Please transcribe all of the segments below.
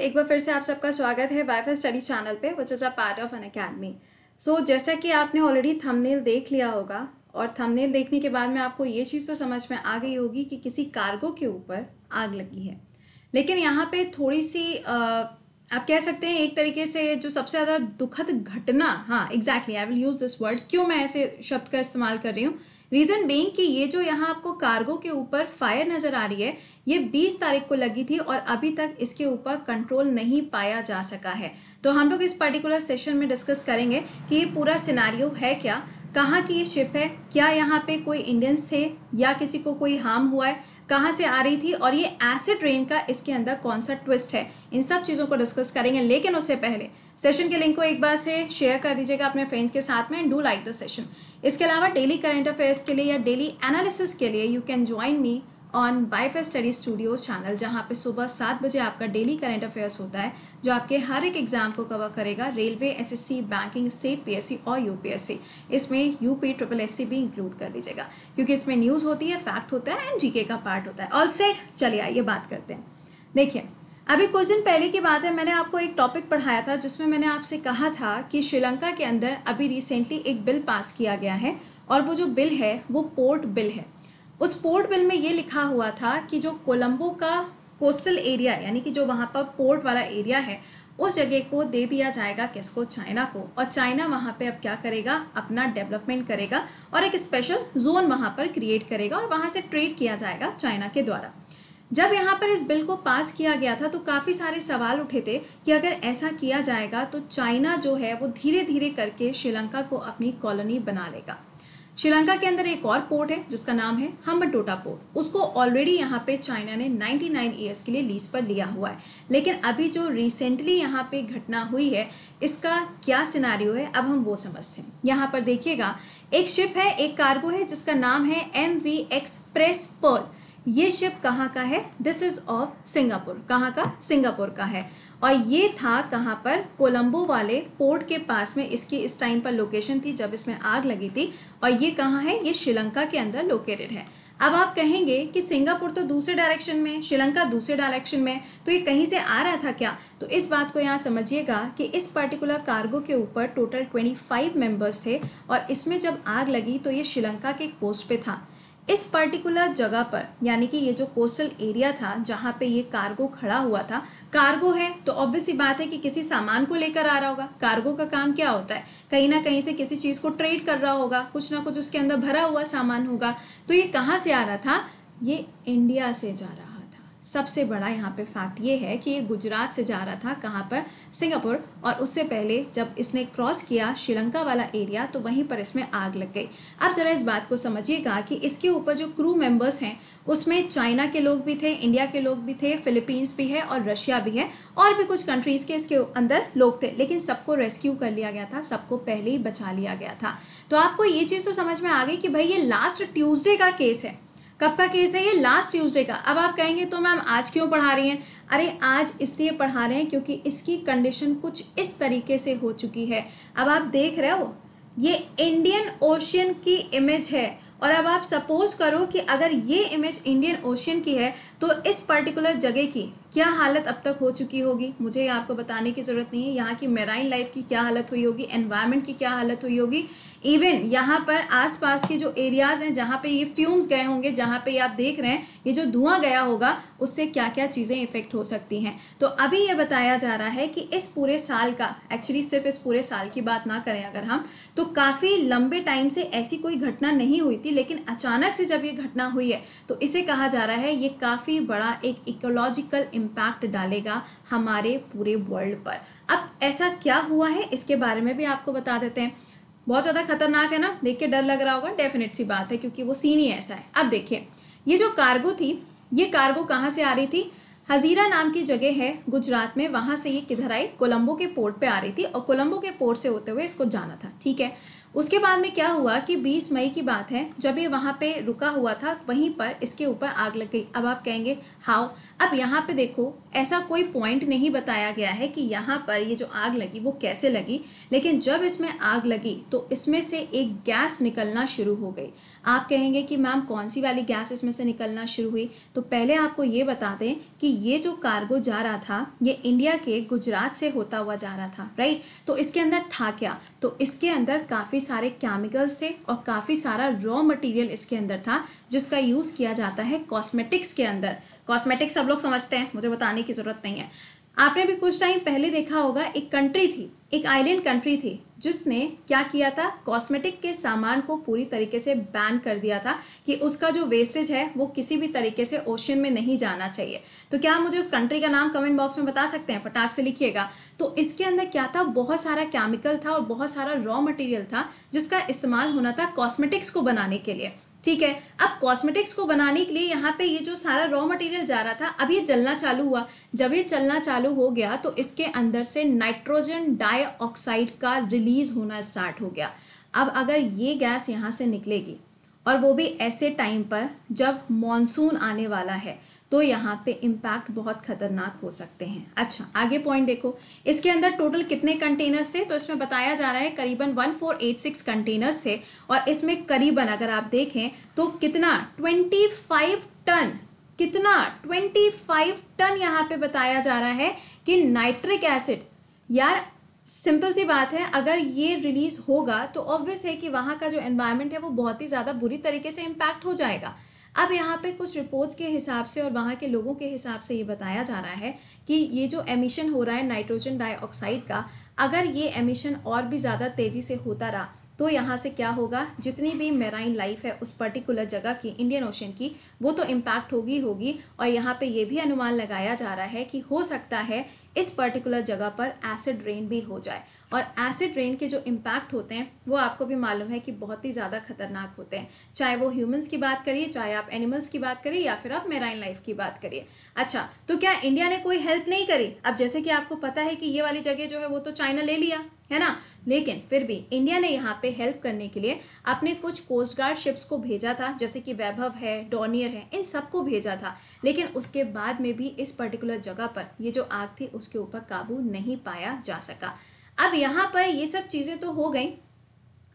एक बार फिर से आप सबका स्वागत है वाईफाई स्टडी चैनल पे which is a part of Unacademy. So जैसा कि आपने ऑलरेडी थंबनेल देख लिया होगा और थंबनेल देखने के बाद में आपको ये चीज़ तो समझ में आ गई होगी कि किसी कार्गो के ऊपर आग लगी है, लेकिन यहाँ पे थोड़ी सी आप कह सकते हैं एक तरीके से जो सबसे ज़्यादा दुखद घटना, हाँ exactly I will use this word. क्यों मैं ऐसे शब्द का इस्तेमाल कर रही हूँ, रीज़न बीइंग कि ये जो यहाँ आपको कार्गो के ऊपर फायर नज़र आ रही है ये 20 तारीख को लगी थी और अभी तक इसके ऊपर कंट्रोल नहीं पाया जा सका है। तो हम लोग इस पर्टिकुलर सेशन में डिस्कस करेंगे कि ये पूरा सिनारियो है क्या, कहाँ की ये शिप है, क्या यहाँ पे कोई इंडियंस थे या किसी को कोई हार्म हुआ है, कहाँ से आ रही थी और ये एसिड रेन का इसके अंदर कौन सा ट्विस्ट है, इन सब चीज़ों को डिस्कस करेंगे। लेकिन उससे पहले सेशन के लिंक को एक बार से शेयर कर दीजिएगा अपने फ्रेंड्स के साथ में and do like the session. इसके अलावा डेली करंट अफेयर्स के लिए या डेली एनालिसिस के लिए you can join me on WiFi study studios channel, जहाँ पे सुबह 7 बजे आपका डेली करंट अफेयर्स होता है जो आपके हर एक एग्जाम को कवर करेगा, railway, SSC, banking, state PSC और यूपीएससी। इसमें यूपी ट्रिपल एससी भी इंक्लूड कर लीजिएगा क्योंकि इसमें न्यूज़ होती है, फैक्ट होता है एंड जीके का पार्ट होता है। ऑल सेट, चलिए आइए बात करते हैं। देखिए अभी कुछ दिन पहले की बात है, मैंने आपको एक टॉपिक पढ़ाया था जिसमें मैंने आपसे कहा था कि श्रीलंका के अंदर अभी रिसेंटली एक बिल पास किया गया है और वो जो बिल है वो पोर्ट बिल है। उस पोर्ट बिल में ये लिखा हुआ था कि जो कोलंबो का कोस्टल एरिया यानी कि जो वहाँ पर पोर्ट वाला एरिया है उस जगह को दे दिया जाएगा किसको, चाइना को, और चाइना वहाँ पे अब क्या करेगा, अपना डेवलपमेंट करेगा और एक स्पेशल जोन वहाँ पर क्रिएट करेगा और वहाँ से ट्रेड किया जाएगा चाइना के द्वारा। जब यहाँ पर इस बिल को पास किया गया था तो काफ़ी सारे सवाल उठे थे कि अगर ऐसा किया जाएगा तो चाइना जो है वो धीरे धीरे करके श्रीलंका को अपनी कॉलोनी बना लेगा। श्रीलंका के अंदर एक और पोर्ट है जिसका नाम है हम्बनटोटा पोर्ट, उसको ऑलरेडी यहाँ पे चाइना ने 99 ईयर्स के लिए लीज पर लिया हुआ है। लेकिन अभी जो रिसेंटली यहाँ पे घटना हुई है इसका क्या सिनारियो है अब हम वो समझते हैं। यहाँ पर देखिएगा एक शिप है, एक कार्गो है जिसका नाम है MV एक्सप्रेस पर्ल। ये शिप कहाँ का है, दिस इज ऑफ सिंगापुर। कहाँ का, सिंगापुर का है। और ये था कहाँ पर, कोलंबो वाले पोर्ट के पास में इसकी इस टाइम पर लोकेशन थी जब इसमें आग लगी थी। और ये कहाँ है, ये श्रीलंका के अंदर लोकेटेड है। अब आप कहेंगे कि सिंगापुर तो दूसरे डायरेक्शन में, श्रीलंका दूसरे डायरेक्शन में, तो ये कहीं से आ रहा था क्या? तो इस बात को यहाँ समझिएगा कि इस पर्टिकुलर कार्गो के ऊपर टोटल 25 मेंबर्स थे और इसमें जब आग लगी तो ये श्रीलंका के कोस्ट पे था। इस पर्टिकुलर जगह पर यानी कि ये जो कोस्टल एरिया था जहाँ पे ये कार्गो खड़ा हुआ था, कार्गो है तो ऑब्वियस सी बात है कि किसी सामान को लेकर आ रहा होगा। कार्गो का काम क्या होता है, कहीं ना कहीं से किसी चीज़ को ट्रेड कर रहा होगा, कुछ ना कुछ उसके अंदर भरा हुआ सामान होगा। तो ये कहाँ से आ रहा था, ये इंडिया से जा रहा था। सबसे बड़ा यहाँ पे फैक्ट ये है कि ये गुजरात से जा रहा था, कहाँ पर, सिंगापुर। और उससे पहले जब इसने क्रॉस किया श्रीलंका वाला एरिया तो वहीं पर इसमें आग लग गई। अब जरा इस बात को समझिएगा कि इसके ऊपर जो क्रू मेंबर्स हैं उसमें चाइना के लोग भी थे, इंडिया के लोग भी थे, फिलीपींस भी है और रशिया भी है और भी कुछ कंट्रीज़ के इसके अंदर लोग थे। लेकिन सबको रेस्क्यू कर लिया गया था, सबको पहले ही बचा लिया गया था। तो आपको ये चीज़ तो समझ में आ गई कि भाई ये लास्ट ट्यूसडे का केस है। कब का केस है, ये लास्ट ट्यूसडे का। अब आप कहेंगे तो मैम आज क्यों पढ़ा रही हैं? अरे आज इसलिए पढ़ा रहे हैं क्योंकि इसकी कंडीशन कुछ इस तरीके से हो चुकी है। अब आप देख रहे हो ये इंडियन ओशियन की इमेज है और अब आप सपोज करो कि अगर ये इमेज इंडियन ओशियन की है तो इस पर्टिकुलर जगह की क्या हालत अब तक हो चुकी होगी। मुझे आपको बताने की ज़रूरत नहीं है यहाँ की मेराइन लाइफ की क्या हालत हुई होगी, एनवायरनमेंट की क्या हालत हुई होगी, इवन यहाँ पर आसपास के जो एरियाज़ हैं जहाँ पे ये फ्यूम्स गए होंगे, जहाँ पे आप देख रहे हैं ये जो धुआं गया होगा उससे क्या क्या चीज़ें इफेक्ट हो सकती हैं। तो अभी ये बताया जा रहा है कि इस पूरे साल का, एक्चुअली सिर्फ इस पूरे साल की बात ना करें अगर हम, तो काफ़ी लंबे टाइम से ऐसी कोई घटना नहीं हुई थी। लेकिन अचानक से जब ये घटना हुई है तो इसे कहा जा रहा है ये काफ़ी बड़ा एक इकोलॉजिकल इम्पैक्ट डालेगा हमारे पूरे वर्ल्ड पर। अब ऐसा क्या हुआ है इसके बारे में भी आपको बता देते हैं। बहुत ज़्यादा खतरनाक है ना, देख के डर लग रहा होगा, डेफिनेट सी बात है क्योंकि वो सीन ही ऐसा है। अब देखिए ये जो कार्गो थी, ये कार्गो कहाँ से आ रही थी, हजीरा नाम की जगह है गुजरात में, वहाँ से ये किधर आई, कोलंबो के पोर्ट पे आ रही थी और कोलंबो के पोर्ट से होते हुए इसको जाना था। ठीक है, उसके बाद में क्या हुआ कि 20 मई की बात है जब ये वहाँ पे रुका हुआ था वहीं पर इसके ऊपर आग लग गई। अब आप कहेंगे हाउ, अब यहाँ पे देखो ऐसा कोई पॉइंट नहीं बताया गया है कि यहाँ पर ये जो आग लगी वो कैसे लगी। लेकिन जब इसमें आग लगी तो इसमें से एक गैस निकलना शुरू हो गई। आप कहेंगे कि मैम कौन सी वाली गैस इसमें से निकलना शुरू हुई, तो पहले आपको ये बता दें कि ये जो कार्गो जा रहा था ये इंडिया के गुजरात से होता हुआ जा रहा था, राइट। तो इसके अंदर था क्या, तो इसके अंदर काफ़ी सारे केमिकल्स थे और काफ़ी सारा रॉ मटेरियल इसके अंदर था जिसका यूज़ किया जाता है कॉस्मेटिक्स के अंदर। कॉस्मेटिक्स सब लोग समझते हैं, मुझे बताने की ज़रूरत नहीं है। आपने भी कुछ टाइम पहले देखा होगा एक कंट्री थी, एक आइलैंड कंट्री थी जिसने क्या किया था, कॉस्मेटिक के सामान को पूरी तरीके से बैन कर दिया था कि उसका जो वेस्टेज है वो किसी भी तरीके से ओशन में नहीं जाना चाहिए। तो क्या मुझे उस कंट्री का नाम कमेंट बॉक्स में बता सकते हैं, फटाक से लिखिएगा। तो इसके अंदर क्या था, बहुत सारा केमिकल था और बहुत सारा रॉ मटेरियल था जिसका इस्तेमाल होना था कॉस्मेटिक्स को बनाने के लिए, ठीक है। अब कॉस्मेटिक्स को बनाने के लिए यहाँ पे ये जो सारा रॉ मटेरियल जा रहा था, अब ये जलना चालू हुआ। जब ये जलना चालू हो गया तो इसके अंदर से नाइट्रोजन डाइऑक्साइड का रिलीज होना स्टार्ट हो गया। अब अगर ये गैस यहाँ से निकलेगी और वो भी ऐसे टाइम पर जब मॉनसून आने वाला है, तो यहाँ पे इम्पैक्ट बहुत खतरनाक हो सकते हैं। अच्छा, आगे पॉइंट देखो, इसके अंदर टोटल कितने कंटेनर्स थे, तो इसमें बताया जा रहा है करीबन 1486 कंटेनर्स थे और इसमें करीबन अगर आप देखें तो कितना 25 टन, कितना 25 टन यहाँ पे बताया जा रहा है कि नाइट्रिक एसिड। यार सिंपल सी बात है, अगर ये रिलीज होगा तो ऑब्वियस है कि वहाँ का जो एनवायरनमेंट है वो बहुत ही ज़्यादा बुरी तरीके से इम्पैक्ट हो जाएगा। अब यहाँ पे कुछ रिपोर्ट्स के हिसाब से और वहाँ के लोगों के हिसाब से ये बताया जा रहा है कि ये जो एमिशन हो रहा है नाइट्रोजन डाइऑक्साइड का, अगर ये एमिशन और भी ज़्यादा तेज़ी से होता रहा तो यहाँ से क्या होगा, जितनी भी मैराइन लाइफ है उस पर्टिकुलर जगह की, इंडियन ओशन की, वो तो इम्पैक्ट होगी होगी। और यहाँ पे ये भी अनुमान लगाया जा रहा है कि हो सकता है इस पर्टिकुलर जगह पर एसिड रेन भी हो जाए। और एसिड रेन के जो इम्पैक्ट होते हैं वो आपको भी मालूम है कि बहुत ही ज़्यादा खतरनाक होते हैं, चाहे वो ह्यूमंस की बात करिए, चाहे आप एनिमल्स की बात करिए, या फिर आप मैराइन लाइफ की बात करिए। अच्छा, तो क्या इंडिया ने कोई हेल्प नहीं करी? अब जैसे कि आपको पता है कि ये वाली जगह जो है वो तो चाइना ले लिया है ना, लेकिन फिर भी इंडिया ने यहाँ पे हेल्प करने के लिए अपने कुछ कोस्ट गार्ड शिप्स को भेजा था, जैसे कि वैभव है, डॉर्नियर है, इन सबको भेजा था। लेकिन उसके बाद में भी इस पर्टिकुलर जगह पर ये जो आग थी उसके ऊपर काबू नहीं पाया जा सका। अब यहाँ पर ये सब चीज़ें तो हो गई,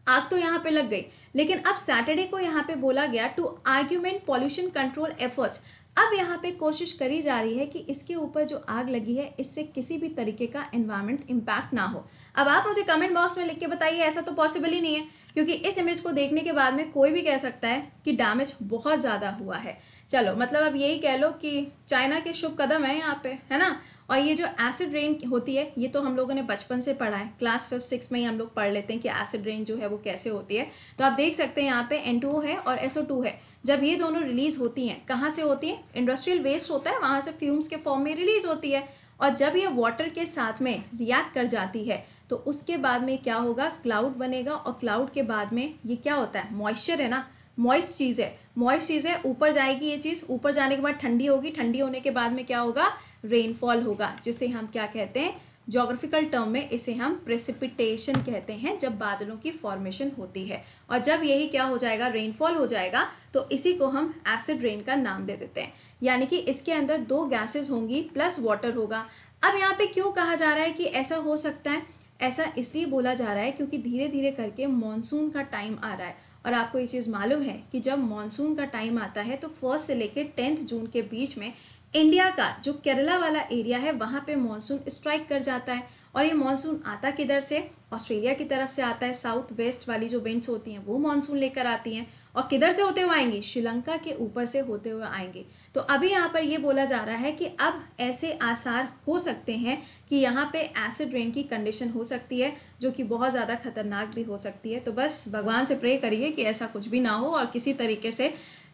आग तो यहाँ पे लग गई, लेकिन अब सैटरडे को यहाँ पे बोला गया to argument pollution control efforts. अब यहाँ पे कोशिश करी जा रही है कि इसके ऊपर जो आग लगी है इससे किसी भी तरीके का एनवायरनमेंट इम्पैक्ट ना हो। अब आप मुझे कमेंट बॉक्स में लिख के बताइए, ऐसा तो पॉसिबल ही नहीं है, क्योंकि इस इमेज को देखने के बाद में कोई भी कह सकता है कि डैमेज बहुत ज़्यादा हुआ है। चलो, मतलब अब यही कह लो कि चाइना के शुभ कदम है यहाँ पे, है ना। और ये जो एसिड रेन होती है ये तो हम लोगों ने बचपन से पढ़ा है, क्लास 5-6 में ही हम लोग पढ़ लेते हैं कि एसिड रेन जो है वो कैसे होती है। तो आप देख सकते हैं यहाँ पे N2O है और SO2 है। जब ये दोनों रिलीज़ होती हैं, कहाँ से होती हैं, इंडस्ट्रियल वेस्ट होता है वहाँ से फ्यूम्स के फॉर्म में रिलीज़ होती है, और जब ये वाटर के साथ में रिएक्ट कर जाती है तो उसके बाद में क्या होगा, क्लाउड बनेगा, और क्लाउड के बाद में ये क्या होता है, मॉइस्चर है ना, मॉइस्ट चीज़ है, मॉइस्ट चीज़ है, ऊपर जाएगी ये चीज़, ऊपर जाने के बाद ठंडी होगी, ठंडी होने के बाद में क्या होगा, रेनफॉल होगा, जिसे हम क्या कहते हैं, ज्योग्राफिकल टर्म में इसे हम प्रेसिपिटेशन कहते हैं, जब बादलों की फॉर्मेशन होती है। और जब यही क्या हो जाएगा, रेनफॉल हो जाएगा, तो इसी को हम एसिड रेन का नाम दे देते हैं। यानी कि इसके अंदर दो गैसेस होंगी प्लस वाटर होगा। अब यहाँ पे क्यों कहा जा रहा है कि ऐसा हो सकता है, ऐसा इसलिए बोला जा रहा है क्योंकि धीरे धीरे करके मानसून का टाइम आ रहा है, और आपको ये चीज़ मालूम है कि जब मानसून का टाइम आता है तो 1 से लेकर 10 जून के बीच में इंडिया का जो केरला वाला एरिया है वहाँ पे मानसून स्ट्राइक कर जाता है। और ये मानसून आता किधर से, ऑस्ट्रेलिया की तरफ से आता है, साउथ वेस्ट वाली जो विंड्स होती हैं वो मानसून लेकर आती हैं, और किधर से होते हुए आएंगी, श्रीलंका के ऊपर से होते हुए आएंगे। तो अभी यहाँ पर ये बोला जा रहा है कि अब ऐसे आसार हो सकते हैं कि यहाँ पे एसिड रेन की कंडीशन हो सकती है, जो कि बहुत ज़्यादा खतरनाक भी हो सकती है। तो बस भगवान से प्रे करिए कि ऐसा कुछ भी ना हो, और किसी तरीके से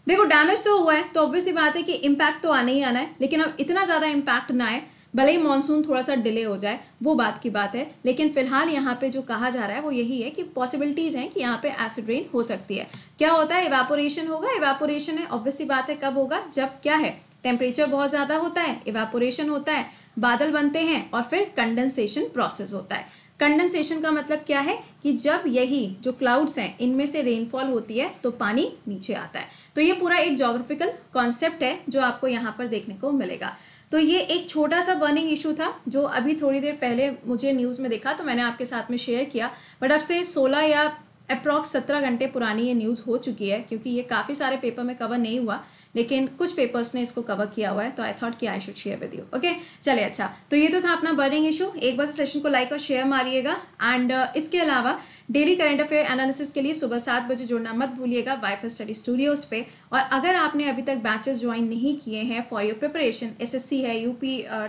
देखो डैमेज तो हुआ है तो ऑब्वियस ही बात है कि इम्पैक्ट तो आना ही आना है, लेकिन अब इतना ज़्यादा इम्पैक्ट ना आए, भले ही मानसून थोड़ा सा डिले हो जाए वो बात की बात है। लेकिन फिलहाल यहाँ पे जो कहा जा रहा है वो यही है कि पॉसिबिलिटीज़ हैं कि यहाँ पे एसिड रेन हो सकती है। क्या होता है, इवापोरेशन होगा, इवापोरेशन है ऑब्वियस ही बात है, कब होगा, जब क्या है, टेम्परेचर बहुत ज़्यादा होता है, इवापोरेशन होता है, बादल बनते हैं, और फिर कंडेंसेशन प्रोसेस होता है। कंडेंसेशन का मतलब क्या है कि जब यही जो क्लाउड्स हैं इनमें से रेनफॉल होती है तो पानी नीचे आता है। तो ये पूरा एक ज्योग्राफिकल कॉन्सेप्ट है जो आपको यहाँ पर देखने को मिलेगा। तो ये एक छोटा सा बर्निंग इशू था जो अभी थोड़ी देर पहले मुझे न्यूज़ में देखा तो मैंने आपके साथ में शेयर किया, बट अब से 16 या अप्रॉक्स 17 घंटे पुरानी ये न्यूज़ हो चुकी है, क्योंकि ये काफ़ी सारे पेपर में कवर नहीं हुआ, लेकिन कुछ पेपर्स ने इसको कवर किया हुआ है, तो आई थॉट कि I should share with you. Okay चलिए, अच्छा तो ये तो था अपना बर्निंग इशू। एक बार सेशन को लाइक और शेयर मारिएगा, एंड इसके अलावा डेली करंट अफेयर एनालिसिस के लिए सुबह 7 बजे जुड़ना मत भूलिएगा वाईफाई स्टडी स्टूडियोज़ पे। और अगर आपने अभी तक बैचेस ज्वाइन नहीं किए हैं फॉर योर प्रिपरेशन, SSC है, UP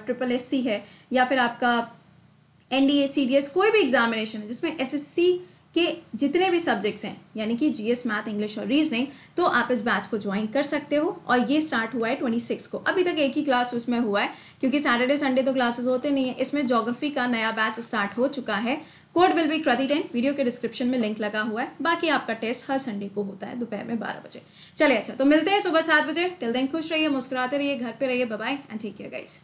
SSSC है, या फिर आपका NDA CDS, कोई भी एग्जामिनेशन है जिसमें SSC के जितने भी सब्जेक्ट्स हैं, यानी कि GS, मैथ, इंग्लिश और रीजनिंग, तो आप इस बैच को ज्वाइन कर सकते हो। और ये स्टार्ट हुआ है 26 को, अभी तक एक ही क्लास उसमें हुआ है, क्योंकि सैटरडे संडे तो क्लासेस होते नहीं है। इसमें ज्योग्राफी का नया बैच स्टार्ट हो चुका है। कोड विल बी क्रति10, वीडियो के डिस्क्रिप्शन में लिंक लगा हुआ है। बाकी आपका टेस्ट हर संडे को होता है दोपहर में 12 बजे। चलिए अच्छा, तो मिलते हैं सुबह 7 बजे। टिल देन खुश रहिए, मुस्कुराते रहिए, घर पर रहिए। Bye and take care guys.